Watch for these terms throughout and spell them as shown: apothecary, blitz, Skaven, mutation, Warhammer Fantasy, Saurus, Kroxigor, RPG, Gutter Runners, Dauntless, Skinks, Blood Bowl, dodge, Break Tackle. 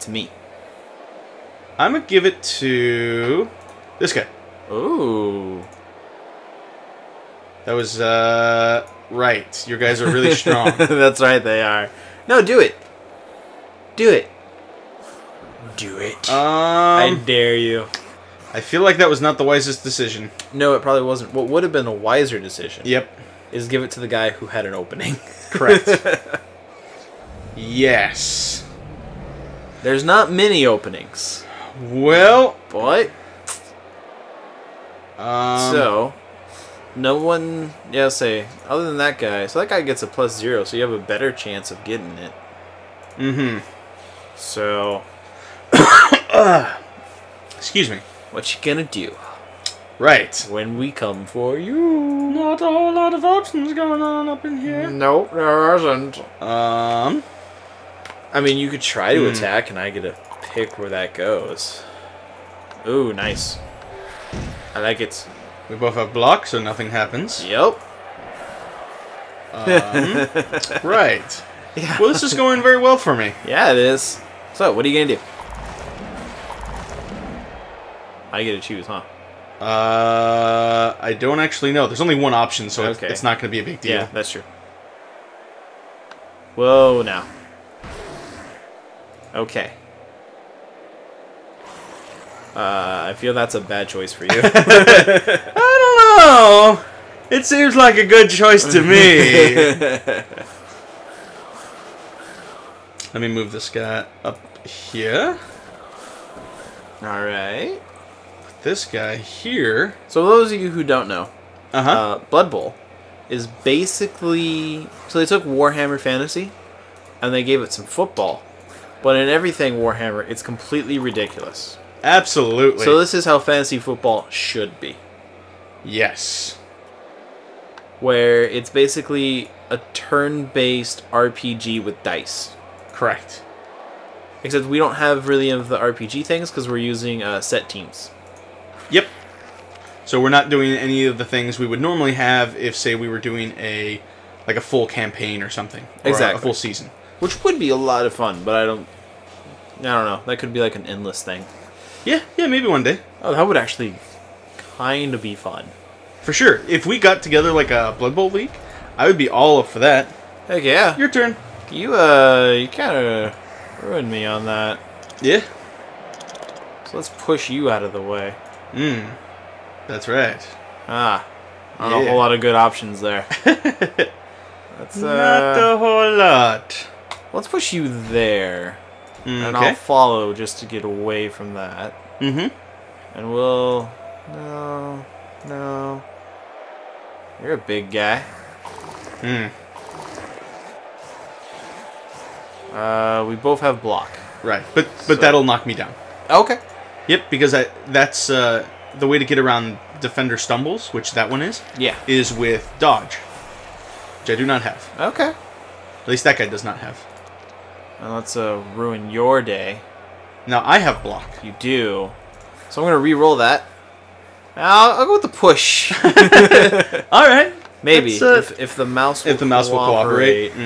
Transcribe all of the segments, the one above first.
it to me. I'm going to give it to this guy. Ooh. That was, right. Your guys are really strong. That's right, they are. No, do it. Do it. Do it. I dare you. I feel like that was not the wisest decision. No, it probably wasn't. What would have been a wiser decision... Yep. ...is give it to the guy who had an opening. Correct. Yes. There's not many openings. Well... But... So... No one... Yeah, say... Other than that guy... So that guy gets a +0, so you have a better chance of getting it. Mm-hmm. So... Excuse me. What you gonna do? Right. When we come for you. Not a whole lot of options going on up in here. Nope, there isn't. I mean, you could try to attack, and I get to pick where that goes. Ooh, nice. I like it. We both have blocks, so nothing happens. Yep. Right. Yeah. Well, this is going very well for me. Yeah, it is. So, what are you gonna do? I get to choose, huh? I don't actually know. There's only one option, so okay. It's not going to be a big deal. Yeah, that's true. Whoa, now. Okay. I feel that's a bad choice for you. I don't know. It seems like a good choice to me. Let me move this guy up here. All right. This guy here. So those of you who don't know, Blood Bowl is basically... So they took Warhammer Fantasy, and they gave it some football. But in everything Warhammer, it's completely ridiculous. Absolutely. So this is how fantasy football should be. Yes. Where it's basically a turn-based RPG with dice. Correct. Except we don't have really any of the RPG things, because we're using set teams. Yep. So we're not doing any of the things we would normally have if, say, we were doing a full campaign or something. Exactly. Or a full season. Which would be a lot of fun, but I don't know. That could be like an endless thing. Yeah, yeah, maybe one day. Oh, that would actually kind of be fun. For sure. If we got together like a Blood Bowl League, I would be all up for that. Heck yeah. Your turn. You kind of ruined me on that. Yeah. So let's push you out of the way. That's right. Not a whole lot of good options there. That's not a whole lot. Let's push you there, and I'll follow just to get away from that. Mm-hmm. And we'll no. You're a big guy. We both have block. Right, but so that'll knock me down. Okay. Yep, because that's the way to get around defender stumbles, which that one is. Yeah, is with dodge, which I do not have. Okay. At least that guy does not have. And let's ruin your day. Now I have block. You do. So I'm gonna re-roll that. I'll go with the push. All right. Maybe if the mouse will cooperate. Yeah,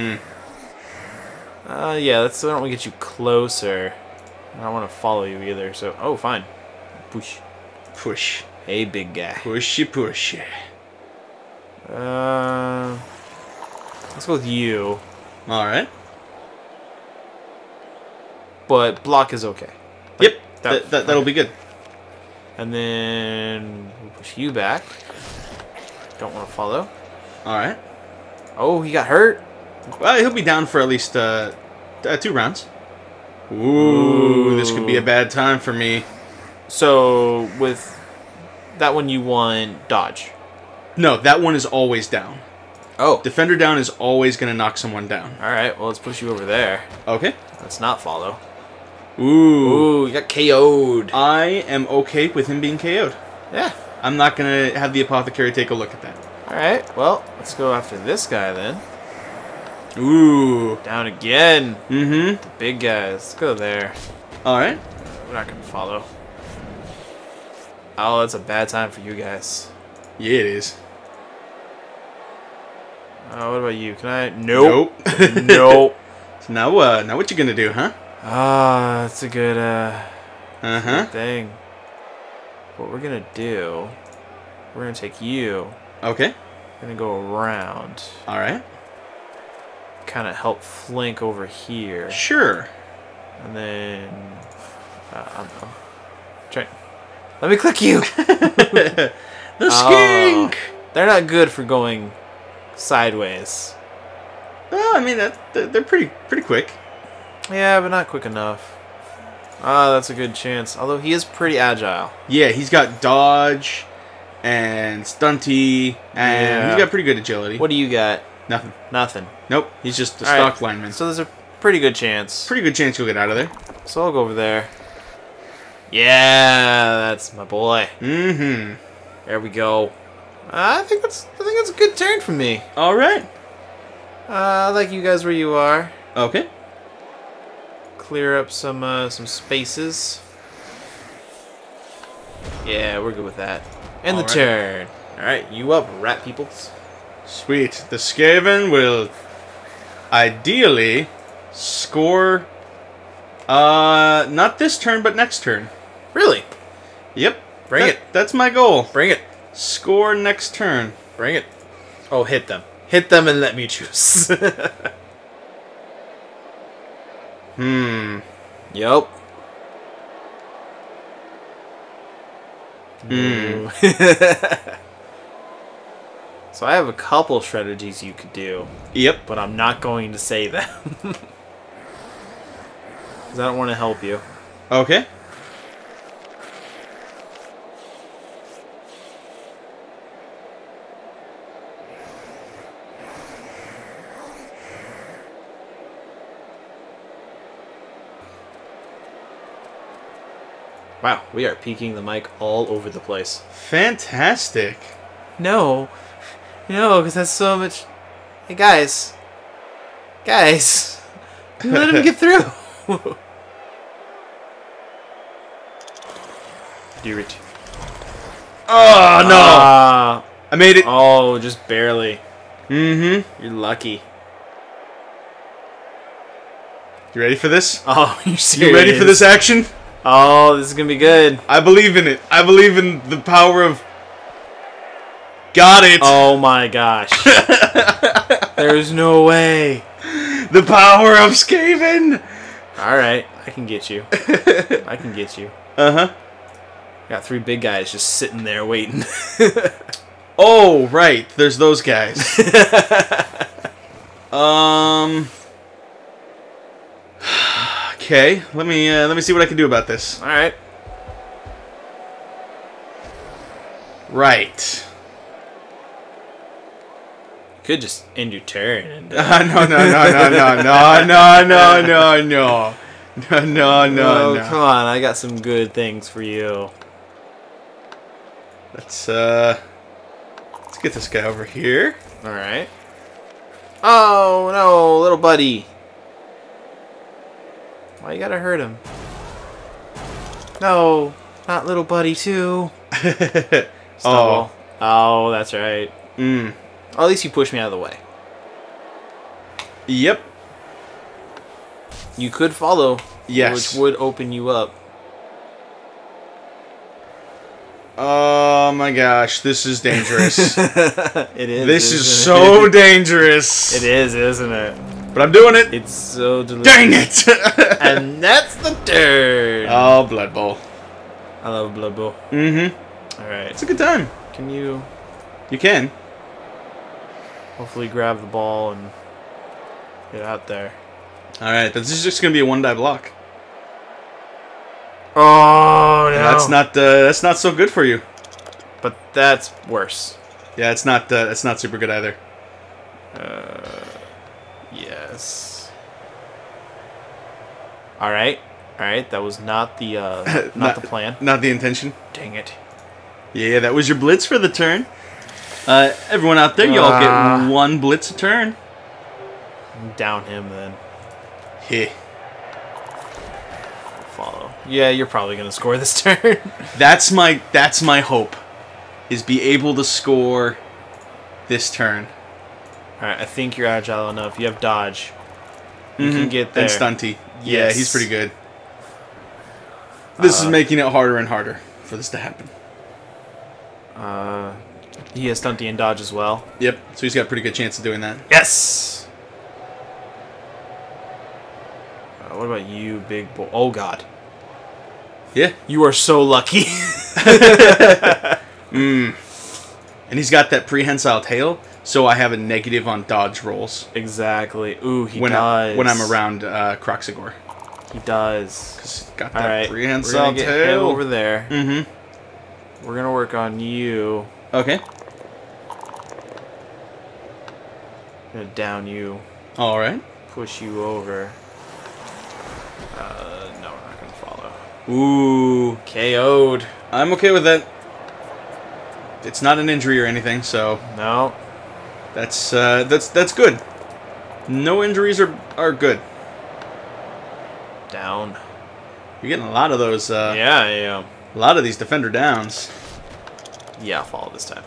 I don't want to get you closer. I don't want to follow you either, so... Oh, fine. Push. Push. Hey, big guy. Pushy, pushy. Let's go with you. Alright. But block is okay. Like, yep. That'll be good. And then... We'll push you back. Don't want to follow. Alright. Oh, he got hurt. Well, he'll be down for at least 2 rounds. Ooh, this could be a bad time for me. So, with that one, you want dodge? No, that one is always down. Oh. Defender down is always going to knock someone down. All right, well, let's push you over there. Okay. Let's not follow. Ooh, you got KO'd. I am okay with him being KO'd. Yeah. I'm not going to have the apothecary take a look at that. All right, well, let's go after this guy then. Ooh. Down again. Mm-hmm. The big guys. Let's go there. Alright. We're not going to follow. Oh, that's a bad time for you guys. Yeah, it is. What about you? Can I... Nope. Nope. So now what you going to do, huh? Ah, that's a good good thing. What we're gonna do, we're gonna take you. Okay. We're gonna go around. All right. Kind of help flank over here. Sure. And then I don't know. Try. Let me click you. The skink. They're not good for going sideways. Well, I mean that they're pretty quick. Yeah, but not quick enough. Ah, that's a good chance. Although he is pretty agile. Yeah, he's got dodge and stunty, and he's got pretty good agility. What do you got? Nothing. Nothing. Nope. He's just a stock lineman. So there's a pretty good chance. Pretty good chance you'll get out of there. So I'll go over there. Yeah, that's my boy. Mm-hmm. There we go. I think that's a good turn for me. All right. I like you guys where you are. Okay. Clear up some spaces. Yeah, we're good with that. And the turn. All right, you up, rat peoples. Sweet. The Skaven will ideally score not this turn, but next turn. Really? Yep. Bring it. That's my goal. Bring it. Score next turn. Bring it. Oh, hit them. Hit them and let me choose. Yep. So I have a couple strategies you could do. Yep. But I'm not going to say them. Because I don't want to help you. Okay. Wow, we are peeking the mic all over the place. Fantastic. No, because that's so much... Hey, guys, let him get through. Do it. Oh, no. I made it. Oh, just barely. Mm-hmm. You're lucky. You ready for this? Oh, you're serious? You ready for this action? Oh, this is going to be good. I believe in it. I believe in the power of... Got it. Oh, my gosh. There's no way. The power of Skaven. All right. I can get you. I can get you. Uh-huh. Got three big guys just sitting there waiting. Oh, right. There's those guys. Okay, let me see what I can do about this. All right. Right. You could just end your turn. And, No. Come on, I got some good things for you. Let's get this guy over here. All right. Oh no, little buddy. Why you gotta hurt him? No, not little buddy too. Oh, oh, that's right. At least you pushed me out of the way. Yep. You could follow. Yes. Which would open you up. Oh my gosh, this is dangerous. It is. This is so dangerous. It is, isn't it? But I'm doing it. It's so delicious. Dang it! And that's the turn. Oh, Blood Bowl. I love Blood Bowl. Mm-hmm. All right. It's a good time. Can you? You can. Hopefully, grab the ball and get out there. All right. This is just gonna be a one-die block. Oh no! That's not so good for you. But that's worse. Yeah, it's not super good either. Yes. All right. That was not the not the plan. Not the intention. Dang it. Yeah, that was your blitz for the turn. Everyone out there, y'all get one blitz a turn. Down him then. Heh. Follow. Yeah, you're probably gonna score this turn. That's my hope, is be able to score this turn. All right, I think you're agile enough. You have dodge. You can get there. And stunty. Yes. Yeah, he's pretty good. This is making it harder and harder for this to happen. He has stunty and dodge as well. Yep, so he's got a pretty good chance of doing that. Yes! What about you, big boy? Oh, God. Yeah. You are so lucky. And he's got that prehensile tail, so I have a negative on dodge rolls. Exactly. Ooh, he does. When I'm around Kroxigor. He does. 'Cause he's got that prehensile tail. Get him over there. Mm-hmm. We're going to work on you. Okay. I'm going to down you. All right. Push you over. No, we're not going to follow. Ooh. KO'd. I'm okay with that. It's not an injury or anything, so... No. That's good. No injuries are good. Down. You're getting a lot of those. Yeah, I am. A lot of these defender downs. Yeah, I'll follow this time.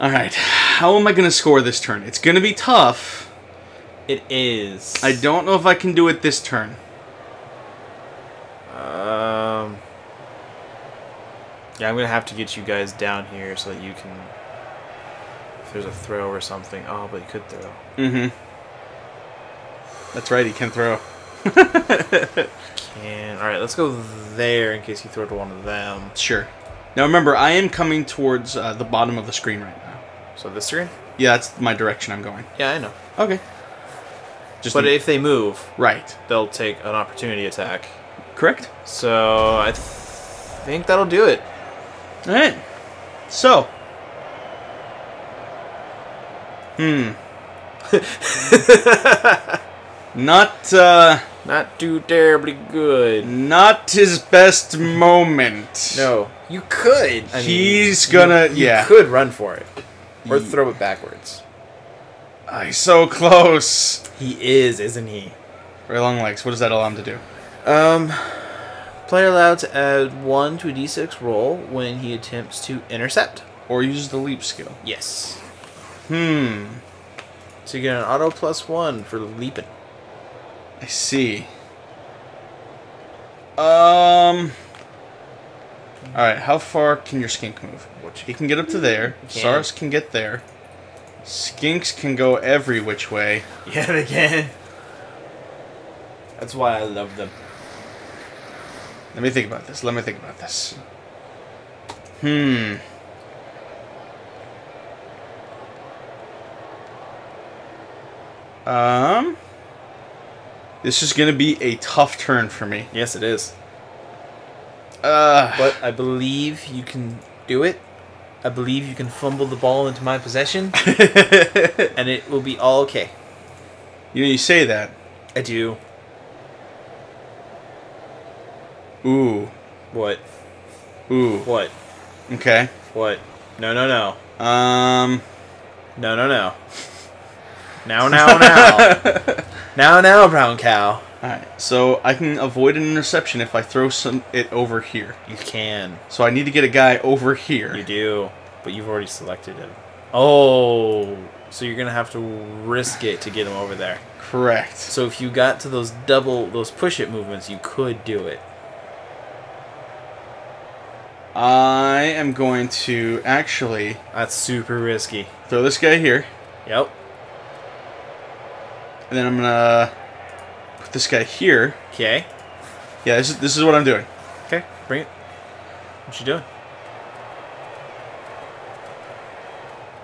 All right, how am I going to score this turn? It's going to be tough. It is. I don't know if I can do it this turn. Yeah, I'm going to have to get you guys down here so that you can... There's a throw or something. Oh, but he could throw. Mm-hmm. That's right, he can throw. Can. All right, let's go there in case you throw to one of them. Sure. Now, remember, I am coming towards the bottom of the screen right now. So this screen? Yeah, that's my direction I'm going. Yeah, I know. Okay. But if they move... Right. They'll take an opportunity attack. Correct. So I think that'll do it. All right. So... Not too terribly good. Not his best moment. No. You could. I mean, he's gonna... You could run for it. Or throw it backwards. He's so close. He is, isn't he? Very long legs. What does that allow him to do? Player allowed to add 1 to a d6 roll when he attempts to intercept. Or uses the leap skill. Yes. So you get an auto +1 for leaping. I see. Alright, how far can your skink move? He can get up to there. Saurus can get there. Skinks can go every which way. Yeah, they can. That's why I love them. Let me think about this. This is going to be a tough turn for me. Yes, it is. But I believe you can do it. I believe you can fumble the ball into my possession. And it will be all okay. You know, you say that. I do. Ooh. What? Ooh. What? Okay. What? No, no, no. No, no, no. Now, now, now. Now, now, brown cow. Alright, so I can avoid an interception if I throw it over here. You can. So I need to get a guy over here. You do, but you've already selected him. Oh, so you're going to have to risk it to get him over there. Correct. So if you got to those push-it movements, you could do it. I am going to actually... That's super risky. Throw this guy here. Yep. And then I'm going to put this guy here. Okay. Yeah, this is what I'm doing. Okay, bring it. What you doing?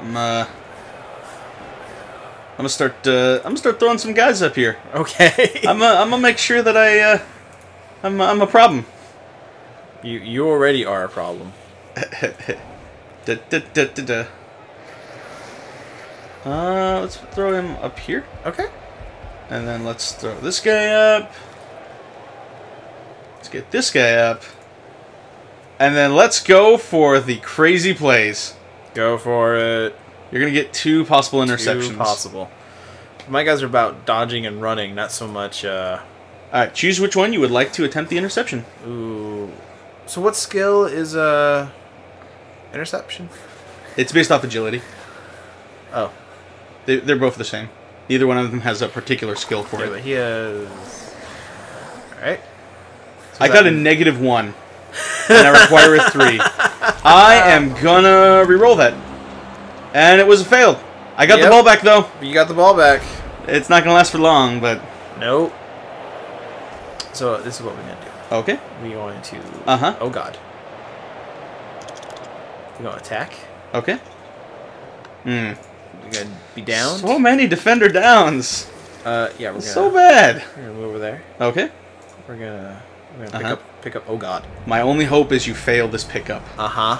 I'm gonna start throwing some guys up here. Okay. I'm gonna make sure that I'm a problem. You already are a problem. Let's throw him up here. Okay. And then let's throw this guy up. Let's get this guy up. And then let's go for the crazy plays. Go for it. You're going to get 2 possible interceptions. 2 possible. My guys are about dodging and running, not so much... Alright, choose which one you would like to attempt the interception. Ooh. So what skill is interception? It's based off agility. Oh. They're both the same. Neither one of them has a particular skill for it. But he has... Alright. So I got a -1. And I require a 3. I am gonna re-roll that. And it was a fail. I got the ball back, though. You got the ball back. It's not gonna last for long, but... Nope. So this is what we're gonna do. Okay. We're going to... Uh-huh. Oh, God. We're gonna attack. Okay. Hmm. We're gonna be down. So many defender downs. Yeah, we're gonna... So bad. We're gonna move over there. Okay. We're gonna... We're gonna pick up. Oh God! My only hope is you fail this pickup. Uh huh.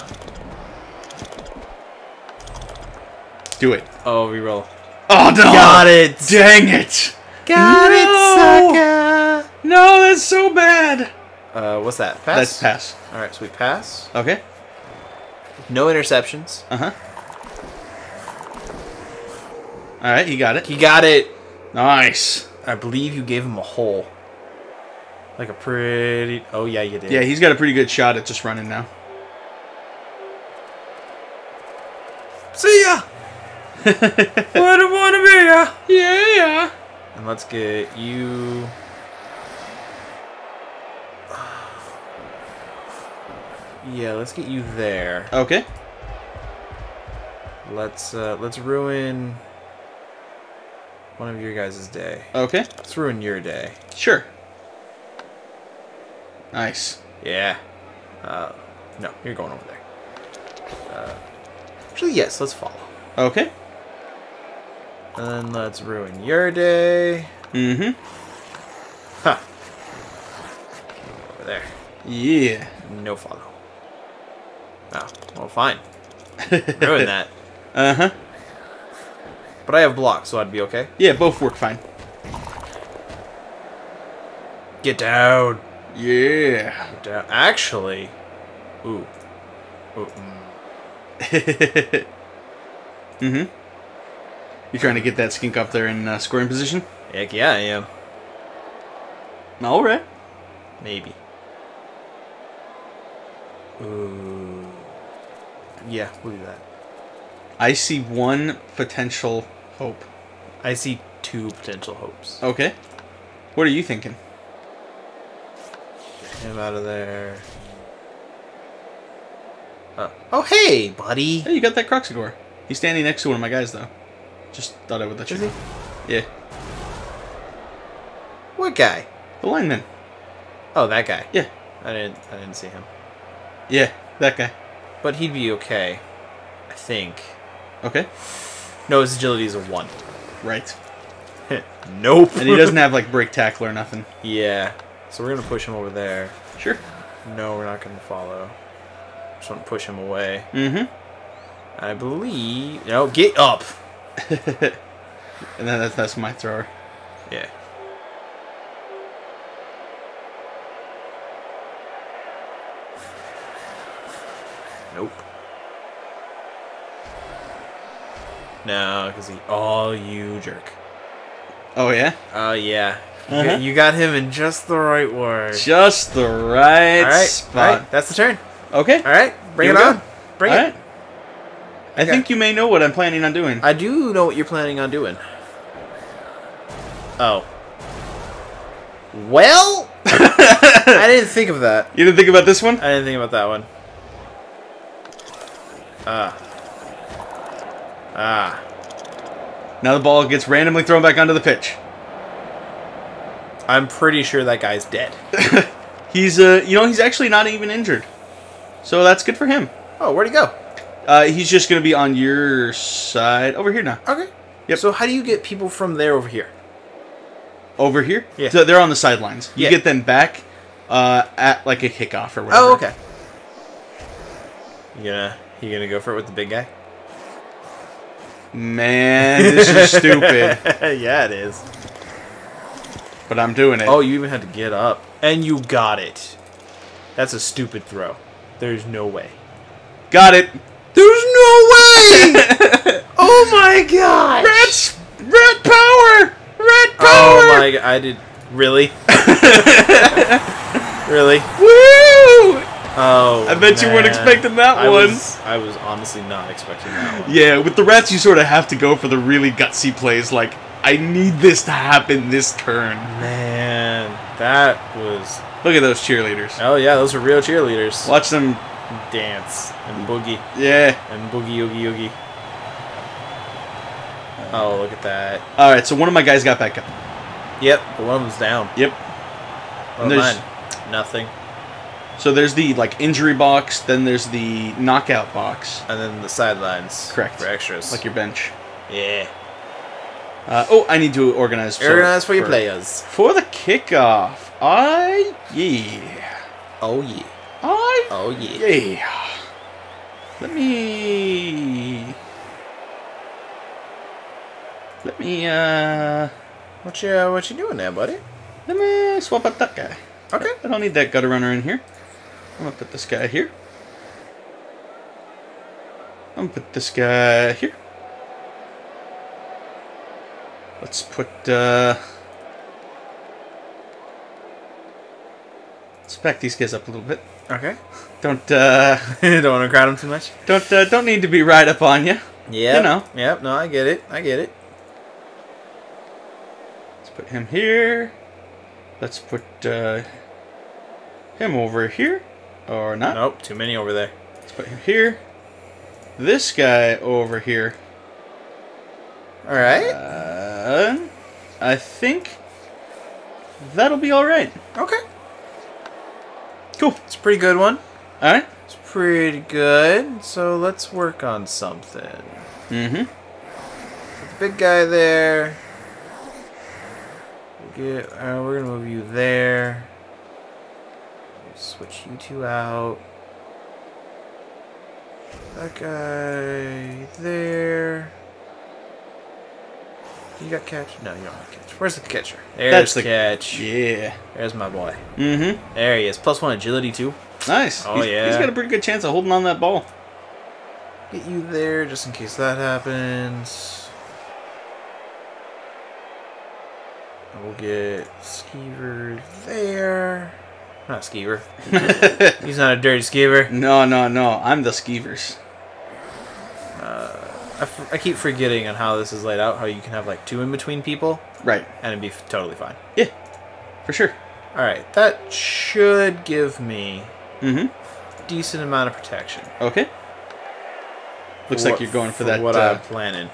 Do it. Oh, reroll. Oh no! Got it! Dang it! Got it, sucker! No, that's so bad. What's that? Pass. That's pass. All right, so we pass. Okay. No interceptions. Uh huh. All right, you got it. You got it. Nice. I believe you gave him a hole. Like a pretty... Oh, yeah, you did. Yeah, he's got a pretty good shot at just running now. See ya! I don't want to be ya! Yeah! And let's get you... Yeah, let's get you there. Okay. Let's ruin... one of your guys' day. Okay. Let's ruin your day. Sure. Nice. Yeah. No, you're going over there. Actually, yes, let's follow. Okay. And then let's ruin your day. Mm-hmm. Huh. Over there. Yeah. No follow. Oh, well, fine. Ruin that. Uh-huh. But I have block, so I'd be okay. Yeah, both work fine. Get down. Yeah. Actually, ooh. Mhm. You trying to get that skink up there in scoring position? Heck yeah, I am. All right. Maybe. Ooh. Yeah, we'll do that. I see one potential hope. I see two potential hopes. Okay. What are you thinking? Him out of there. Oh, hey, buddy. Hey, you got that Kroxigor. He's standing next to one of my guys, though. Just thought I would let you know. Yeah. What guy? The lineman. Oh, that guy. Yeah. I didn't see him. Yeah, that guy. But he'd be okay, I think. Okay. No, his agility is a 1. Right. Nope. And he doesn't have like break tackle or nothing. Yeah. So we're going to push him over there. Sure. No, we're not going to follow. Just want to push him away. Mm-hmm. I believe... No, get up! And then that's my thrower. Yeah. Nope. No, because he... Oh, you jerk. Oh, yeah? Oh, yeah. Uh-huh. You got him in just the right word. Just the right, spot. All right, that's the turn. Okay. All right, bring it on. Bring it. All right. I think you may know what I'm planning on doing. I do know what you're planning on doing. Oh. Well? I didn't think of that. You didn't think about this one? I didn't think about that one. Now the ball gets randomly thrown back onto the pitch. I'm pretty sure that guy's dead. He's, you know, he's actually not even injured. So that's good for him. Oh, where'd he go? He's just going to be on your side. Over here now. Okay. Yep. So how do you get people from there over here? Over here? Yeah. So they're on the sidelines. You get them back at, like, a kickoff or whatever. Oh, okay. You gonna go for it with the big guy? Man, this is stupid. Yeah, it is. But I'm doing it. Oh, you even had to get up. And you got it. That's a stupid throw. There's no way.Got it. There's no way! Oh my god! Red power! Red power! Oh my god, I did... Really? Really? Woo! Oh, I bet man. You weren't expecting that one. I was honestly not expecting that one. Yeah, with the rats, you sort of have to go for the really gutsy plays. Like, I need this to happen this turn. Man, that was... Look at those cheerleaders. Oh, yeah, those are real cheerleaders. Watch them dance and boogie. Yeah. And boogie, oogie, oogie. Oh, look at that. All right, so one of my guys got back up. Yep, but one of them's down. Yep. Well, mine, nothing. So there's the, like, injury box, then there's the knockout box. And then the sidelines. Correct. For extras. Like your bench. Yeah. Oh, I need to organize. Organize for your players. For the kickoff. Oh, yeah. Let me What you doing there, buddy? Let me swap up that guy. Okay. I don't need that gutter runner in here. I'm gonna put this guy here. I'm gonna put this guy here. Let's put, let's back these guys up a little bit. Okay. Don't, don't want to crowd them too much. Don't need to be right up on you. Yeah. You know. Yep. No, I get it. I get it. Let's put him here. Let's put, him over here. Or not. Nope. Too many over there. Let's put him here. This guy over here. All right. I think that'll be all right. Okay. Cool. It's a pretty good one. All right. It's pretty good. So let's work on something. Mm-hmm. Big guy there. Get, we're gonna move you there. Switch you two out. That guy there. You got catch? No, you don't have catch. Where's the catcher? There's the catch. Yeah. There's my boy. Mm-hmm. There he is. +1 agility, too. Nice. Oh, yeah. He's got a pretty good chance of holding on that ball. Get you there just in case that happens. And we'll get Skeever there. Not Skeever. He's not a dirty Skeever. No, no, no. I'm the Skeevers. I keep forgetting on how this is laid out, how you can have, like, 2 in between people. Right. And it'd be totally fine. Yeah. For sure. All right. That should give me a decent amount of protection. Okay. Looks like you're going for that. What I'm planning.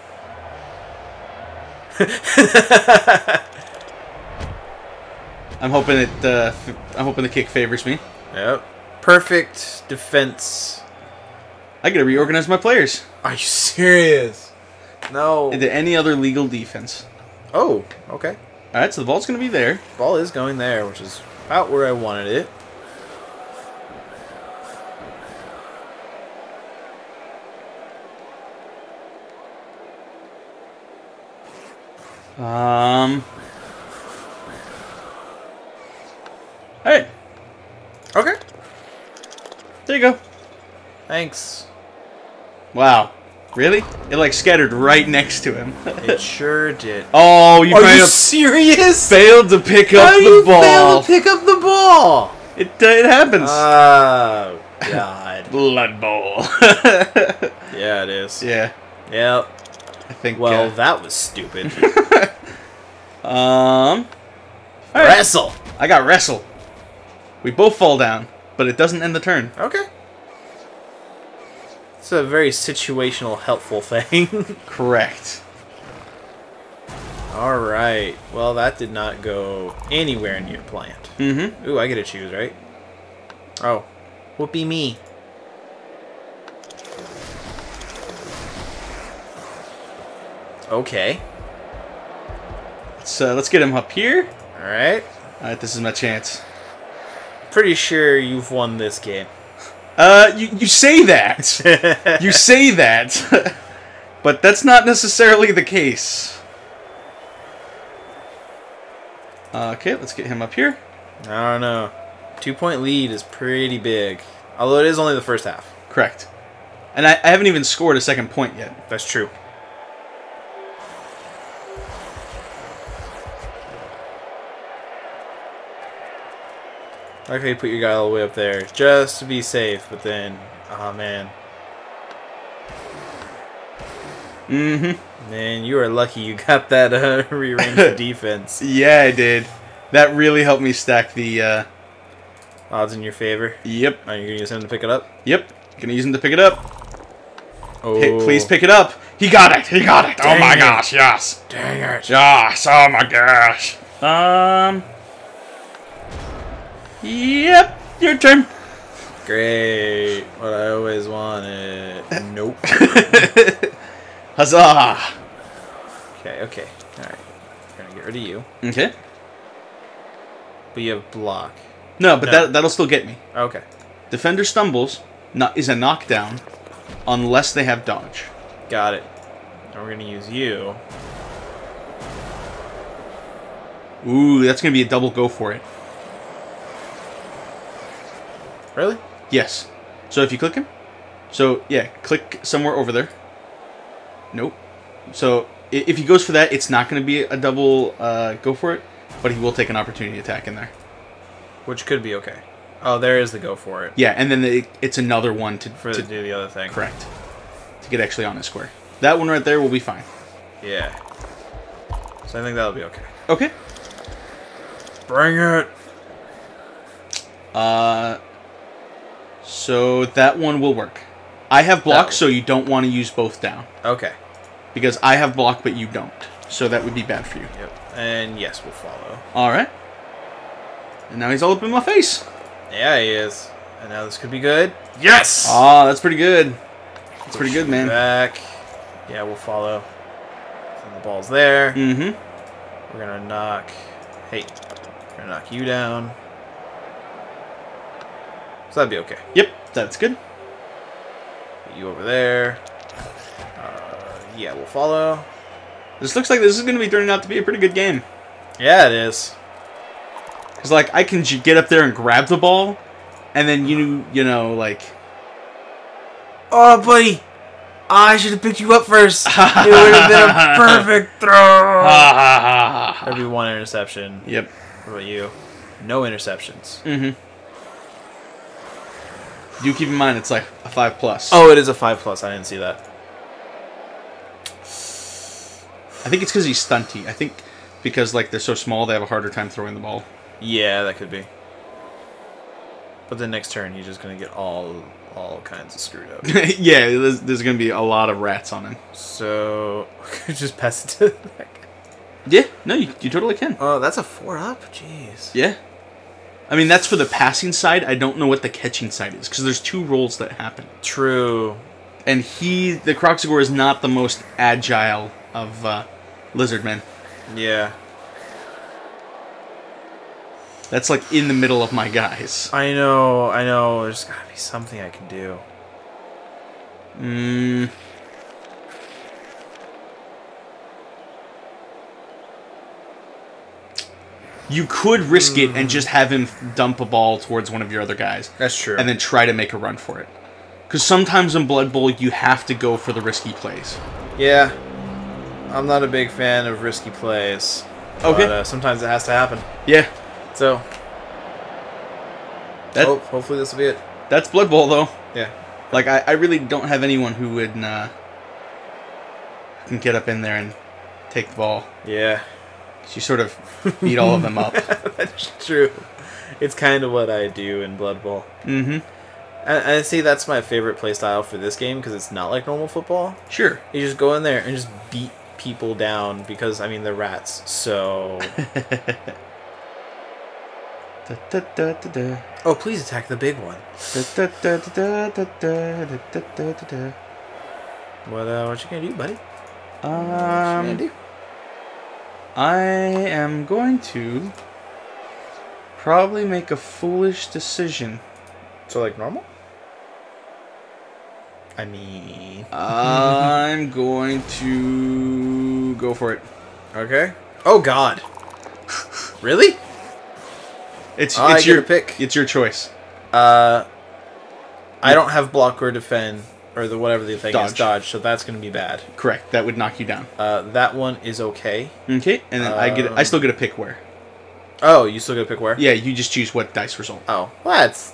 I'm hoping it. I'm hoping the kick favors me. Yep. Perfect defense. I gotta reorganize my players. Are you serious? No. Into any other legal defense. Oh, okay. Alright, so the ball's gonna be there. Ball is going there, which is about where I wanted it. Alright. Okay. There you go. Thanks. Wow. Really? It, like, scattered right next to him. It sure did. Oh, you failed. Are you serious? Failed to pick up the ball. Failed to pick up the ball. It happens. Oh, God. Blood Bowl. Yeah, it is. Yeah. Yeah. I think. Well, that was stupid. Right. Wrestle. I got wrestle. We both fall down, but it doesn't end the turn. Okay. It's a very situational, helpful thing. Correct. All right. Well, that did not go anywhere near planned. Mm-hmm. Ooh, I get to choose, right? Oh, whoopee me. Okay. Let's get him up here. All right. All right. This is my chance. Pretty sure you've won this game. You say that. You say that. But that's not necessarily the case. Okay, let's get him up here. I don't know. 2-point lead is pretty big. Although it is only the first half. Correct. And I haven't even scored a second point yet. That's true. I could put your guy all the way up there just to be safe, but then, oh man. Man, you are lucky you got that rearranged defense. Yeah, I did. That really helped me stack the odds in your favor. Yep. Are you gonna use him to pick it up? Yep. Gonna use him to pick it up. Oh. Please pick it up. He got it. He got it. Dang, oh my gosh. Yes. Dang it. Yes. Oh my gosh. Yep. Your turn. Great. What I always wanted. Nope. Huzzah! Okay, okay. Alright. We're gonna get rid of you. Okay. But you have block. No, but no. That'll still get me. Okay. Defender stumbles is a knockdown unless they have dodge. Got it. And we're gonna use you. Ooh, that's gonna be a double go for it. Really? Yes. So if you click him. So, yeah, click somewhere over there. Nope. So if he goes for that, it's not going to be a double go for it, but he will take an opportunity attack in there. Which could be okay. Oh, there is the go for it. Yeah, and then it's another one to do the other thing. Correct. To get actually on the square. That one right there will be fine. Yeah. So I think that'll be okay. Okay. Bring it! So that one will work. I have block, so you don't want to use both down. Okay. Because I have block, but you don't. So that would be bad for you. Yep. And yes, we'll follow. Alright. And now he's all up in my face. Yeah, he is. And now this could be good. Yes! Oh, that's pretty good. That's pretty good, man. Back. Yeah, we'll follow. And the ball's there. Mm-hmm. We're going to knock... Hey. We're going to knock you down. So that'd be okay. Yep, that's good. Get you over there. Yeah, we'll follow. This looks like this is going to be turning out to be a pretty good game. Yeah, it is. Because, like, I can get up there and grab the ball, and then, you know, like... Oh, buddy! I should have picked you up first! It would have been a perfect throw! That'd be one interception. Yep. What about you? No interceptions. Mm-hmm. Do keep in mind, it's like a 5+. Oh, it is a 5+. I didn't see that. I think it's because he's stunty. I think because, like, they're so small, they have a harder time throwing the ball. Yeah, that could be. But the next turn, he's just going to get all kinds of screwed up. Yeah, there's going to be a lot of rats on him. So, just pass it to the back. Yeah, no, you totally can. Oh, that's a 4-up? Jeez. Yeah. I mean, that's for the passing side. I don't know what the catching side is, because there's two rolls that happen. True. And the Kroxigor is not the most agile of lizard men. Yeah. That's like in the middle of my guys. I know. There's gotta be something I can do. You could risk it and just have him dump a ball towards one of your other guys. That's true. And then try to make a run for it. Because sometimes in Blood Bowl, you have to go for the risky plays. Yeah. I'm not a big fan of risky plays. Okay. But, sometimes it has to happen. Yeah. So. Hopefully this will be it. That's Blood Bowl, though. Yeah. Like, I really don't have anyone who would can get up in there and take the ball. Yeah. You sort of beat all of them up. That's true. It's kind of what I do in Blood Bowl. Mm-hmm. I see that's my favorite playstyle for this game because it's not like normal football. Sure. You just go in there and just beat people down because, I mean, they're rats, so... Da, da, da, da, da. Oh, please attack the big one. Da, da, da, da, da, da, da, da, da. What you gonna do, buddy? What you gonna do? I am going to probably make a foolish decision. So, like, normal? I mean... I'm going to go for it. Okay. Oh, God. Really? It's your pick. It's your choice. I don't have block or defend or whatever the thing is. Dodge. So that's going to be bad. Correct. That would knock you down. That one is okay. Okay. And then I still get to pick where. Oh, you still gonna pick where? Yeah, you just choose what dice result. Oh, well, that's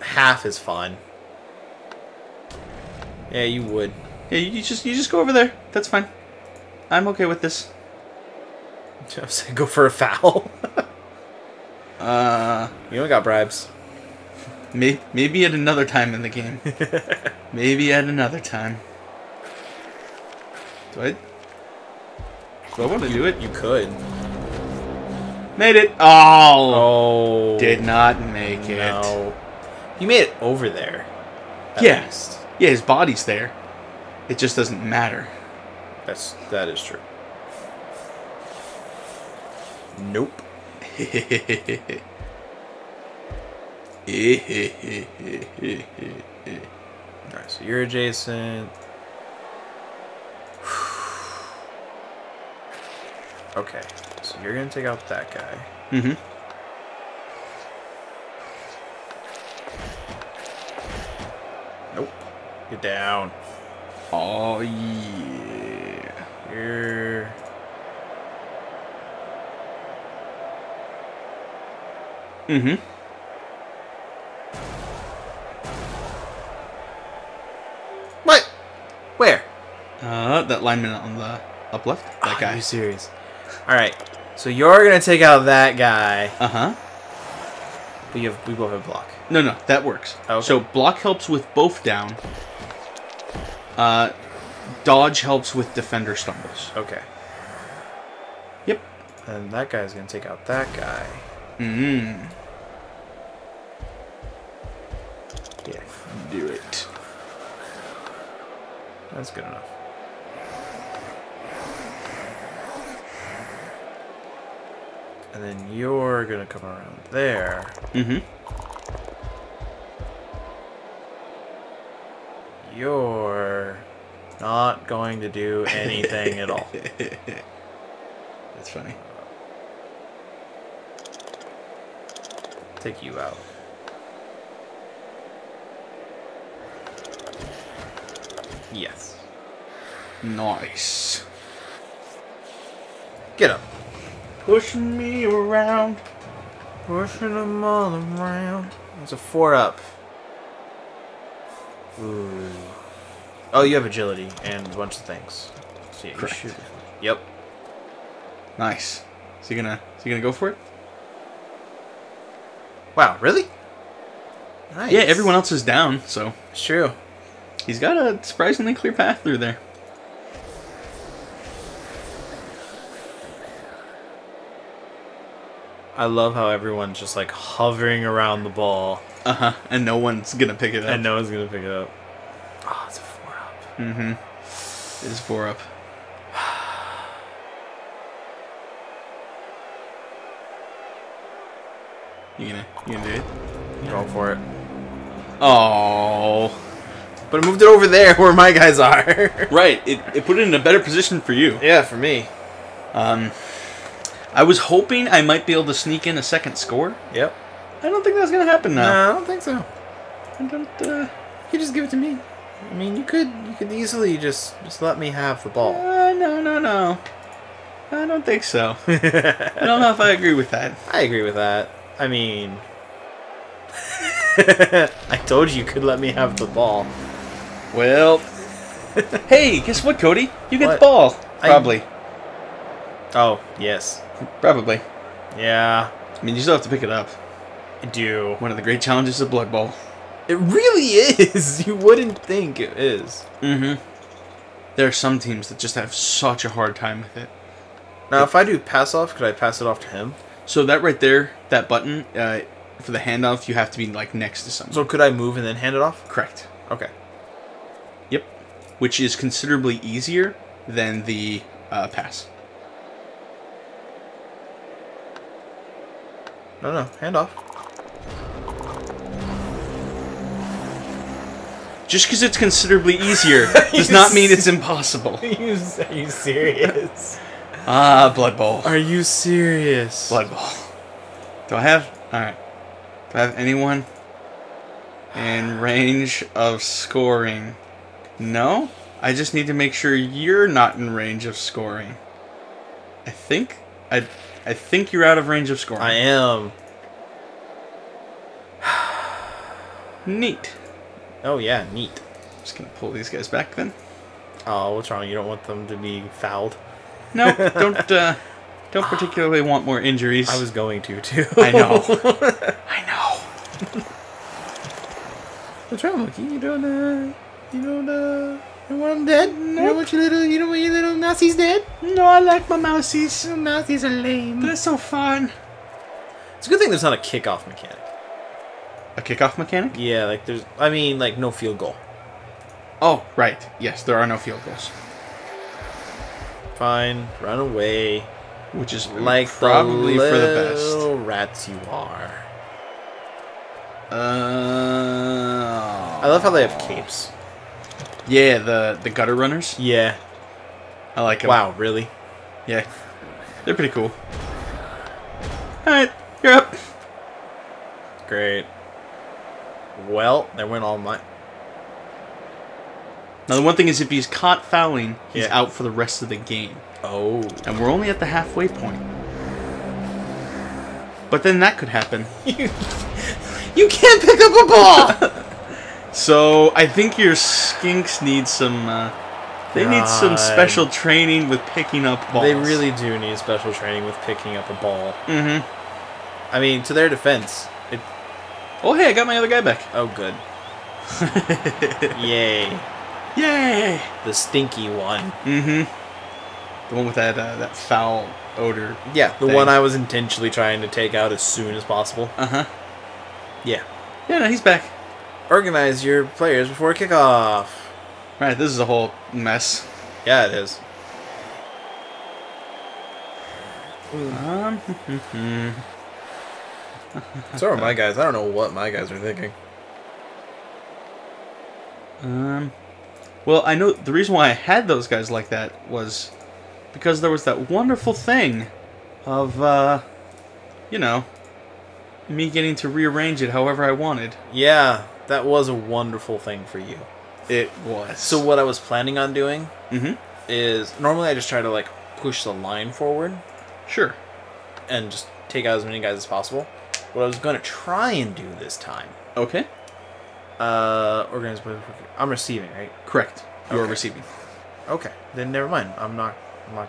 half is fine. Yeah, you would. Yeah, you just go over there. That's fine. I'm okay with this. I said go for a foul. You only got bribes. Maybe at another time in the game. Maybe at another time. Do I want to do it? You could. Made it. Oh, oh, did not make it. No. You made it over there. Yes. Yeah, his body's there. It just doesn't matter. That is true. Nope. Alright, so you're adjacent. Okay, so you're gonna take out that guy. Mm-hmm. Nope. Get down. Oh yeah. You're... Mm-hmm. What? Where? That lineman on the up left. That guy. Are you serious? All right. So you're gonna take out that guy. Uh huh. We both have block. No, that works. Okay. So block helps with both down. Dodge helps with defender stumbles. Okay. Yep. And that guy's gonna take out that guy. Mm-hmm. Yeah, do it. That's good enough. And then you're gonna come around there. Mm-hmm. You're not going to do anything at all. That's funny. Take you out. Yes. Nice. Get up. Pushing me around. Pushing them all around. There's a 4-up. Ooh. Oh, you have agility and a bunch of things. So yeah, correct. Yep. Nice. So you gonna go for it? Wow, really? Nice. Yeah, everyone else is down, so. It's true. He's got a surprisingly clear path through there. I love how everyone's just like hovering around the ball. Uh-huh, and no one's gonna pick it up. And no one's gonna pick it up. Oh, it's a 4-up. Mm-hmm. It is 4-up. You gonna do it? Yeah. Go for it. Oh, but I moved it over there where my guys are. Right. It put it in a better position for you. Yeah, for me. I was hoping I might be able to sneak in a second score. Yep. I don't think that's gonna happen now. No, I don't think so. I don't. You just give it to me. I mean, you could easily just let me have the ball. No. I don't think so. I don't know if I agree with that. I agree with that. I mean, I told you could let me have the ball. Well, hey, guess what, Cody? You get the ball. Probably. Oh, yes. Probably. Yeah. I mean, you still have to pick it up. I do. One of the great challenges of Blood Bowl. It really is. You wouldn't think it is. Mm-hmm. There are some teams that just have such a hard time with it. Now, if I do pass off, could I pass it off to him? So that right there, that button, for the handoff, you have to be like next to someone. So could I move and then hand it off? Correct. Okay. Yep. Which is considerably easier than the pass. No, handoff. Just because it's considerably easier does not mean it's impossible. Are you serious? Ah, Blood Bowl. Are you serious? Blood Bowl. Do I have... Alright. Do I have anyone in range of scoring? No? I just need to make sure you're not in range of scoring. I think... I I think you're out of range of scoring. I am. Neat. Oh, yeah, neat. I'm just going to pull these guys back then. Oh, what's wrong? You don't want them to be fouled? No, don't particularly want more injuries. I was going to, too. I know. I know. What's wrong, Monkey? You want them dead? Nope. You don't want your little mousies dead? No, I like my mousies. Your mousies are lame. They're so fun. It's a good thing there's not a kickoff mechanic. A kickoff mechanic? Yeah, like there's... I mean, like, no field goal. Oh, right. Yes, there are no field goals. Fine. Run away. Which is like probably for the best. Little rats you are. I love how they have capes. Yeah, the Gutter Runners. Yeah. I like them. Wow, really? Yeah. They're pretty cool. Alright, you're up. Great. Well, there went all my... Now, the one thing is if he's caught fouling, he's out for the rest of the game. Oh. And we're only at the halfway point. But then that could happen. You can't pick up a ball! So, I think your Skinks need some... they need some special training with picking up balls. They really do need special training with picking up a ball. Mm-hmm. I mean, to their defense... Oh, hey, I got my other guy back. Oh, good. Yay. Yay! The stinky one. Mm-hmm. The one with that that foul odor. Yeah, the one I was intentionally trying to take out as soon as possible. Uh-huh. Yeah. Yeah, no, he's back. Organize your players before kickoff. Right, this is a whole mess. Yeah, it is. So are my guys. I don't know what my guys are thinking. Well, I know the reason why I had those guys like that was because there was that wonderful thing of, you know, me getting to rearrange it however I wanted. Yeah, that was a wonderful thing for you. It was. So what I was planning on doing is normally I just try to, like, push the line forward. Sure. And just take out as many guys as possible. What I was going to try and do this time. Okay. Organized by... I'm receiving, right? Correct. You're receiving. Okay. Then never mind. I'm not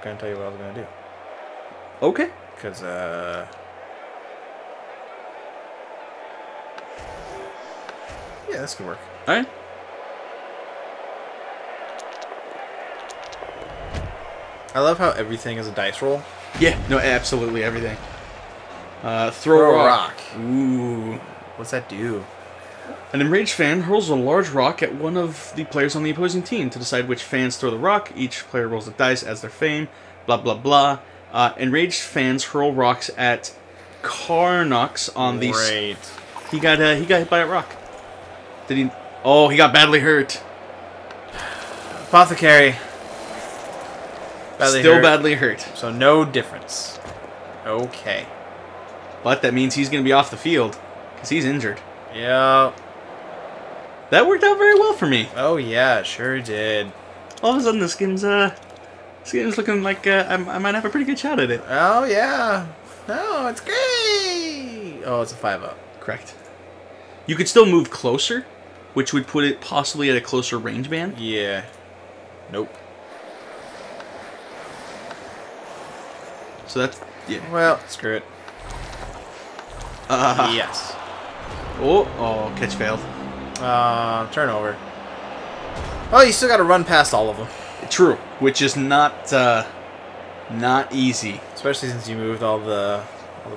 going to tell you what I was going to do. Okay. Because, yeah, this could work. Alright. I love how everything is a dice roll. Yeah. No, absolutely everything. Throw a rock. Ooh. What's that do? An enraged fan hurls a large rock at one of the players on the opposing team. To decide which fans throw the rock, each player rolls a dice as their fame, blah, blah, blah. Enraged fans hurl rocks at Karnox on the... Great. He got hit by a rock. Did he... Oh, he got badly hurt. Apothecary. Still badly hurt. So no difference. Okay. But that means he's going to be off the field because he's injured. Yeah. That worked out very well for me. Oh, yeah, sure did. All of a sudden, this game's looking like I might have a pretty good shot at it. Oh, yeah. No, it's great. Oh, it's a 5-up. Correct. You could still move closer, which would put it possibly at a closer range band. Yeah. Nope. So that's... Yeah. Well, screw it. Yes. Oh, catch failed. Turnover. Oh, you still got to run past all of them. True, which is not not easy, especially since you moved all the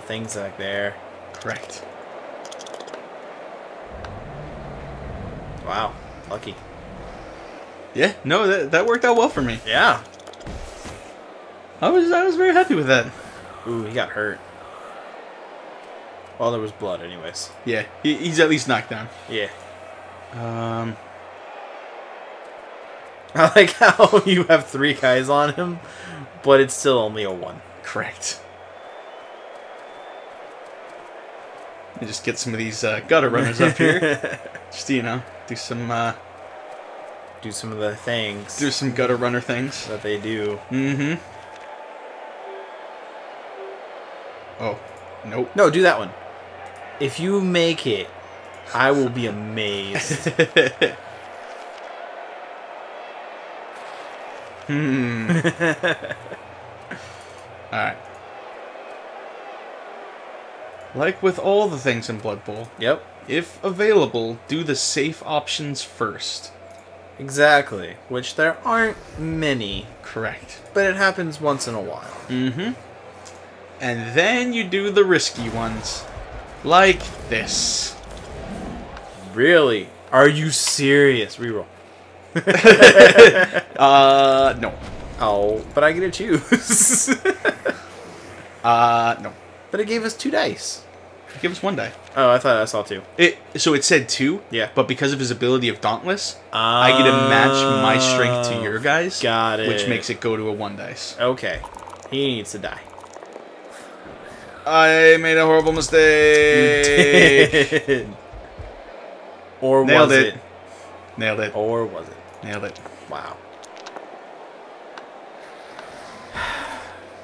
things back there. Correct. Wow, lucky. Yeah, no, that worked out well for me. Yeah. I was very happy with that. Ooh, he got hurt. Well, there was blood anyways. Yeah, he's at least knocked down. Yeah. I like how you have 3 guys on him, but it's still only a 1. Correct. Let me just get some of these Gutter Runners up here. Just, you know, do some of the things. Do some Gutter Runner things. That they do. Mm-hmm. Oh, nope. No, do that one. If you make it, I will be amazed. Hmm. Alright. Like with all the things in Blood Bowl, yep. If available, do the safe options first. Exactly. Which there aren't many. Correct. But it happens once in a while. Mm-hmm. And then you do the risky ones. Like this. Really? Are you serious? Reroll. No. Oh, but I get to choose. No. But it gave us 2 dice. It gave us 1 die. Oh, I thought I saw 2. So it said 2. Yeah. But because of his ability of Dauntless, I get to match my strength to your guys. Got it. Which makes it go to a 1 dice. Okay. He needs to die. I made a horrible mistake. You did. Or was it? Nailed it. Or was it? Nailed it. Wow.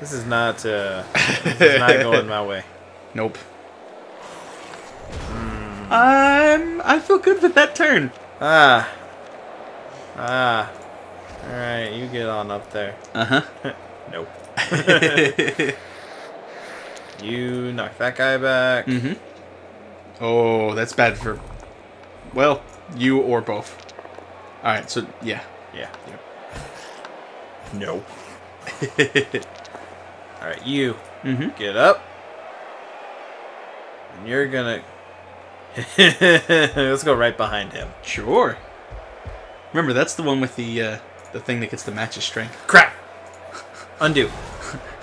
This is not. This is not going my way. Nope. Mm. I feel good with that turn. Ah. All right, you get on up there. Uh huh. Nope. You knock that guy back. Mm-hmm. Oh, that's bad for, well, you or both. All right, so yeah. Yeah. Yeah. No. All right, you get up. And you're going to... Let's go right behind him. Sure. Remember, that's the one with the thing that gets the match's strength. Crap. Undo.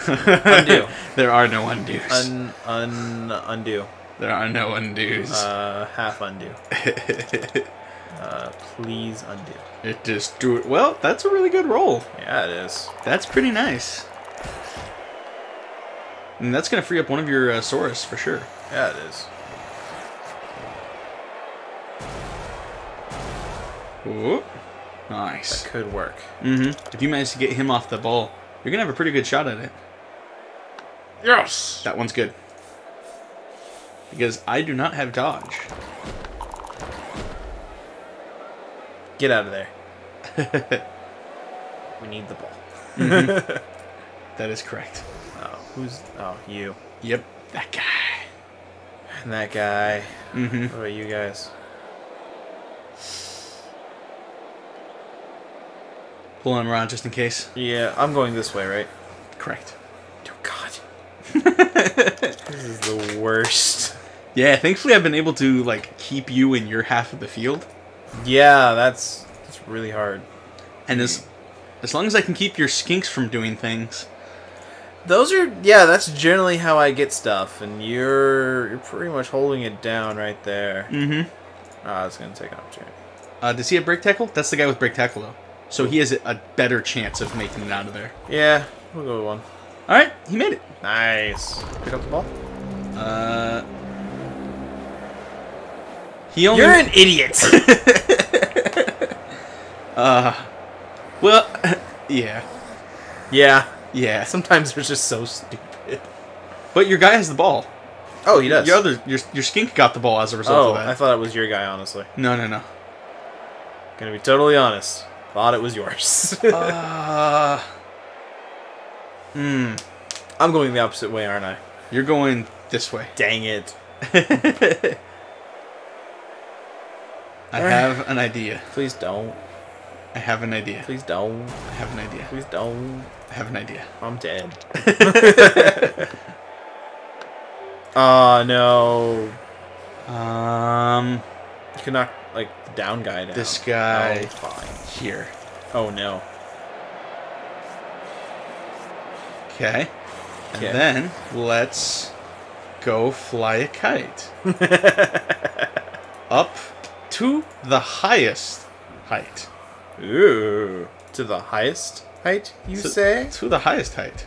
Undo. There are no undos. Undo. There are no undos. Half undo. Please undo. It just do it. Well, that's a really good roll. Yeah, it is. That's pretty nice. And that's gonna free up one of your Saurus for sure. Yeah, it is. Ooh. Nice. That could work. If you manage to get him off the ball, you're gonna have a pretty good shot at it. Yes! That one's good. Because I do not have dodge. Get out of there. We need the ball. That is correct. Oh, who's... Oh, you. Yep. That guy. And that guy. What about you guys? Pulling around just in case. Yeah, I'm going this way, right? Correct. Oh, God. This is the worst. Yeah, thankfully I've been able to, like, keep you in your half of the field. Yeah, that's really hard. And as long as I can keep your skinks from doing things. Those are... Yeah, that's generally how I get stuff. And you're pretty much holding it down right there. Ah, it's going to take an opportunity. Does he have break tackle? That's the guy with break tackle, though. So he has a better chance of making it out of there. Yeah, we'll go with 1. All right, he made it. Nice. Pick up the ball. He only... You're an idiot. Well, yeah. Yeah. Yeah. Sometimes they're just so stupid. But your guy has the ball. Oh, he does. Your skink got the ball as a result of that. I thought it was your guy, honestly. No. Gonna be totally honest. Thought it was yours. I'm going the opposite way, aren't I? You're going this way. Dang it. I have an idea. Please don't. I have an idea. Please don't. I have an idea. Please don't. I have an idea. I'm dead. Oh, no. You can knock, like, the down guy down. This guy. Oh, fine. Here. Oh, no. Okay. And then let's go fly a kite. Up to the highest height. Ooh. To the highest height, you say? To the highest height.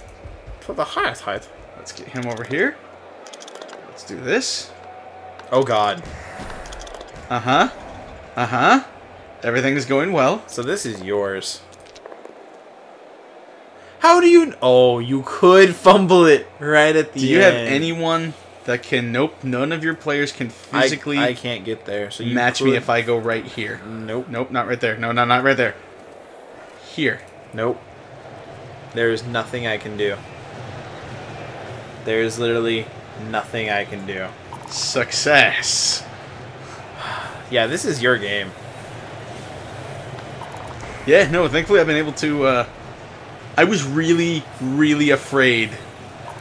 To the highest height. Let's get him over here. Let's do this. Oh, God. Uh-huh. Uh-huh. Everything is going well. So this is yours. How do you... Oh, you could fumble it right at the end. Do you have anyone that can... Nope, none of your players can physically... I can't get there. So you match me if I go right here. Nope. Nope, not right there. No, no, not right there. Here. Nope. There is nothing I can do. There is literally nothing I can do. Success. Yeah, this is your game. Yeah, no, thankfully I've been able to... I was really, really afraid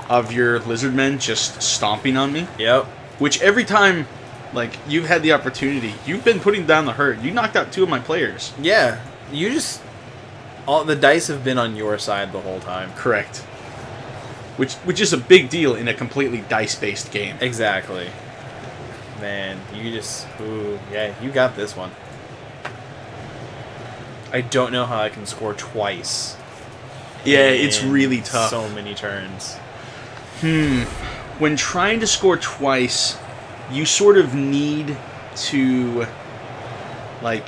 of your lizard men just stomping on me. Yep. Which every time, like, you've had the opportunity, you've been putting down the herd. You knocked out two of my players. Yeah. You just... all the dice have been on your side the whole time. Correct. Which is a big deal in a completely dice-based game. Exactly. Man, you just... Ooh, yeah, you got this one. I don't know how I can score twice. Yeah, it's really tough. So many turns. When trying to score twice, you sort of need to, like...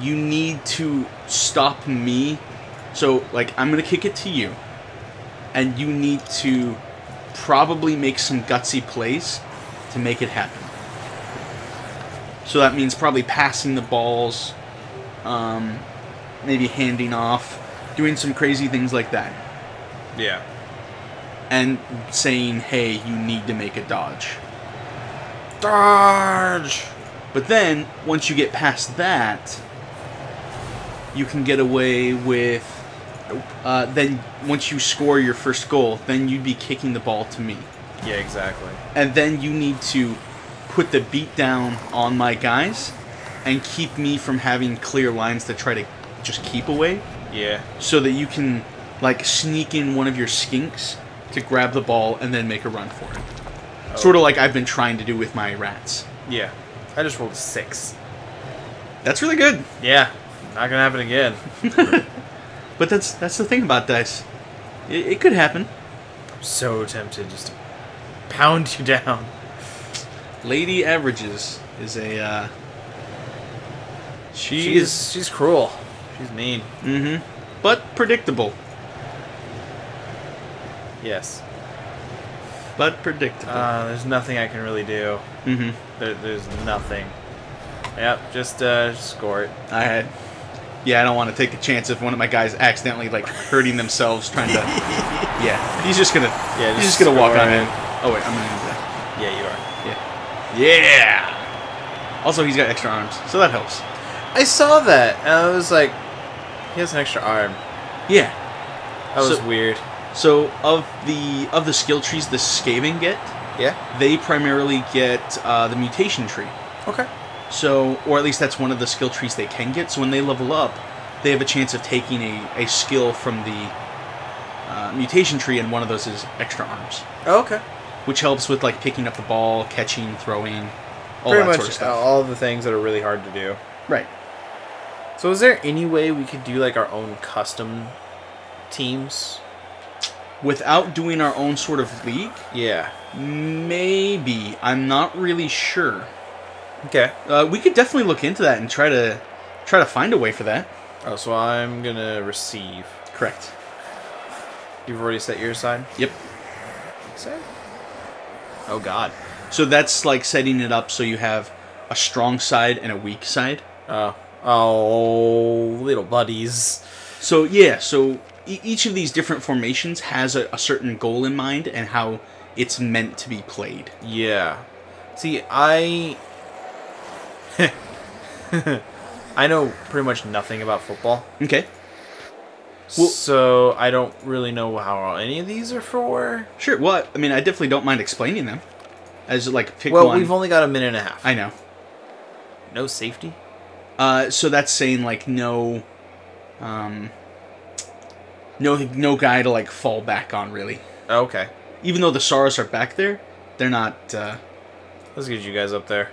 You need to stop me. So, like, I'm going to kick it to you. And you need to probably make some gutsy plays to make it happen. So that means probably passing the balls... maybe handing off, doing some crazy things like that. Yeah. And saying, hey, you need to make a dodge. Dodge! But then, once you get past that, you can get away with... Nope. Then, once you score your first goal, then you'd be kicking the ball to me. Yeah, exactly. And then you need to put the beat down on my guys and keep me from having clear lines to try to just keep away. Yeah. So that you can, like, sneak in one of your skinks to grab the ball and then make a run for it. Oh. Sort of like I've been trying to do with my rats. Yeah. I just rolled a 6. That's really good. Yeah. Not gonna happen again. But that's the thing about dice. It could happen. I'm so tempted just to pound you down. Lady Averages is a... She's cruel. She's mean. Mm-hmm. But predictable. Yes. But predictable. There's nothing I can really do. Mm-hmm. There's nothing. Yep, just score it. Yeah, I don't want to take a chance if one of my guys accidentally, like, hurting themselves trying to... Yeah. He's just gonna... Yeah, he's just gonna walk on in. Oh, wait, I'm gonna do that. Yeah, you are. Yeah. Yeah! Also, he's got extra arms, so that helps. I saw that, and I was like... He has an extra arm. Yeah. That was weird. So, of the skill trees the Skaven get... Yeah? They primarily get the mutation tree. Okay. So, or at least that's one of the skill trees they can get. So when they level up, they have a chance of taking a skill from the mutation tree, and one of those is extra arms. Oh, okay. Which helps with, like, picking up the ball, catching, throwing, all that sort of stuff. Pretty much all the things that are really hard to do. Right. So is there any way we could do, like, our own custom teams? Without doing our own sort of league? Yeah. Maybe. I'm not really sure. Okay. We could definitely look into that and try to find a way for that. Oh, so I'm going to receive. Correct. You've already set your aside? Yep. So? Oh, God. So that's, like, setting it up so you have a strong side and a weak side. Oh, little buddies. So, yeah, so each of these different formations has a certain goal in mind and how it's meant to be played. Yeah. See, I know pretty much nothing about football. Okay. Well, so I don't really know how any of these are for. Sure. Well, I mean, I definitely don't mind explaining them. As, like, pick one. Well, we've only got a minute and a half. I know. No safety? So that's saying, like, no guy to, like, fall back on, really. Oh, okay. Even though the Saurus are back there, they're not, Let's get you guys up there.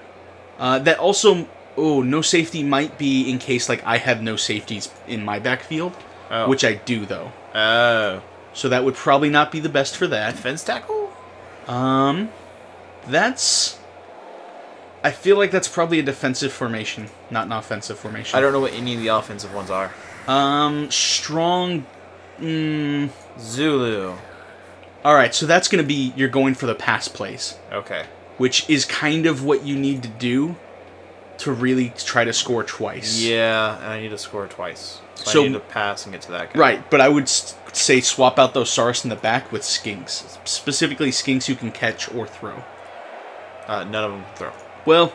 That also... Oh, no safety might be in case, like, I have no safeties in my backfield. Oh. Which I do, though. Oh. So that would probably not be the best for that. Defense tackle? That's... I feel like that's probably a defensive formation, not an offensive formation. I don't know what any of the offensive ones are. Strong... Zulu. Alright, so that's going to be... You're going for the pass plays. Okay. Which is kind of what you need to do to really try to score twice. Yeah, and I need to score twice. So I need to pass and get to that guy. Right, but I would say swap out those Saurus in the back with Skinks. Specifically Skinks who can catch or throw. None of them can throw. Well...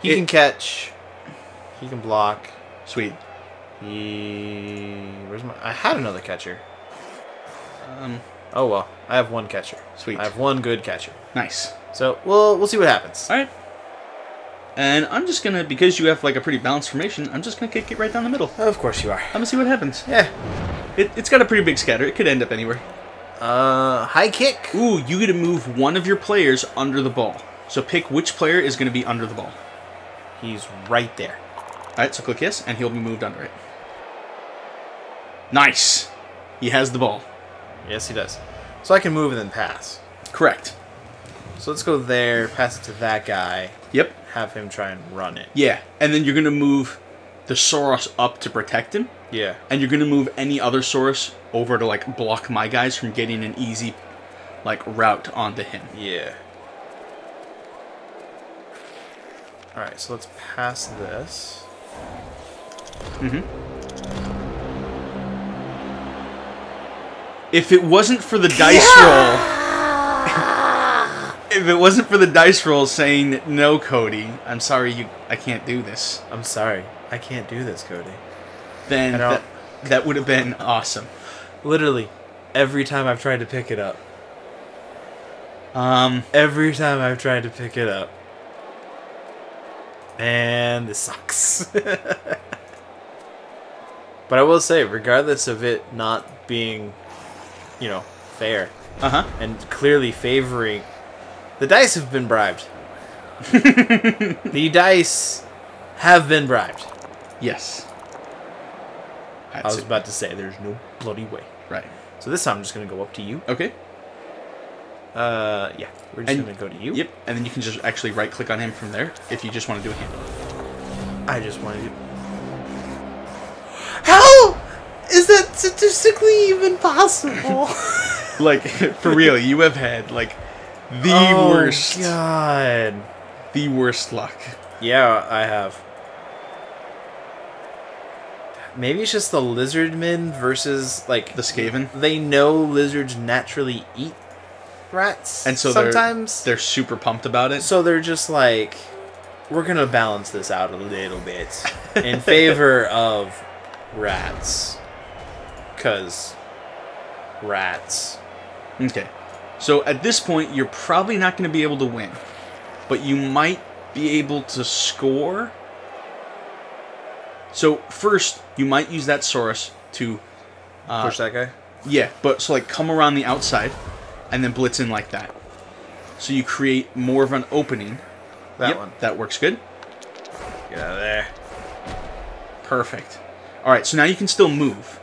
He can catch. He can block. Sweet. Where's my... I had another catcher. Oh, well. I have one catcher. Sweet. I have one good catcher. Nice. So, we'll see what happens. All right. And I'm just going to... Because you have, like, a pretty balanced formation, I'm just going to kick it right down the middle. Of course you are. I'm going to see what happens. Yeah. It's got a pretty big scatter. It could end up anywhere. High kick. Ooh, you get to move one of your players under the ball. So pick which player is going to be under the ball. He's right there. All right, so click yes, and he'll be moved under it. Nice. He has the ball. Yes, he does. So I can move and then pass. Correct. So let's go there, pass it to that guy. Yep. Have him try and run it. Yeah, and then you're going to move the Saurus up to protect him. Yeah. And you're going to move any other Saurus over to, like, block my guys from getting an easy, like, route onto him. Yeah. All right, so let's pass this. If it wasn't for the dice roll, if it wasn't for the dice roll saying no, Cody, I'm sorry, I can't do this. I'm sorry, I can't do this, Cody. Then that would have been awesome. Literally, every time I've tried to pick it up. Every time I've tried to pick it up. And this sucks. But I will say, regardless of it not being, you know, fair, and clearly favoring, the dice have been bribed. The dice have been bribed. Yes. That's I was about to say, there's no bloody way. Right. So this time I'm just going to go up to you. Okay. Yeah, we're just going to go to you. Yep, and then you can just actually right-click on him from there if you just want to do a handle. I just want to do... How is that statistically even possible? Like, for real, you have had, like, the worst... Oh, God. The worst luck. Yeah, I have. Maybe it's just the lizardmen versus, like... The Skaven? They know lizards naturally eat rats, and so sometimes they're super pumped about it, so they're just like, we're gonna balance this out a little bit in favor of rats, because rats. Okay, so at this point you're probably not going to be able to win, but you might be able to score. So first you might use that Saurus to push that guy. Yeah, but so like come around the outside and then blitz in like that. So you create more of an opening. That one. That works good. Get out of there. Perfect. Alright, so now you can still move.